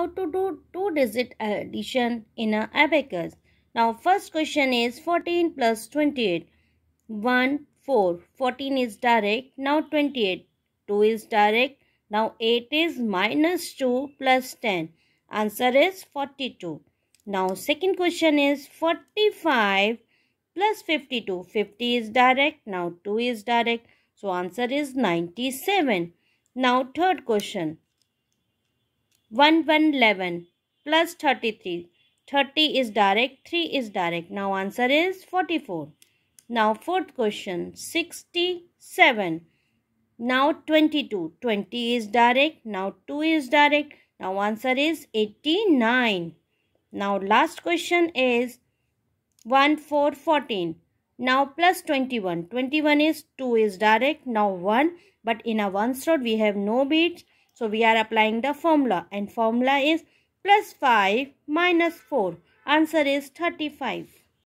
how to do two-digit addition in an abacus. Now, first question is 14 plus 28. 1, 4. 14 is direct. Now, 28. 2 is direct. Now, 8 is minus 2 plus 10. Answer is 42. Now, second question is 45 plus 52. 50 is direct. Now, 2 is direct. So, answer is 97. Now, third question. 1111 plus 33. 30 is direct. 3 is direct. Now, answer is 44. Now, fourth question. 67. Now, 22. 20 is direct. Now, 2 is direct. Now, answer is 89. Now, last question is 1414. Now, plus 21. 21 is 2 is direct. Now, 1. But in a 1's road, we have no beats. So, we are applying the formula. And formula is plus 5 minus 4. Answer is 35.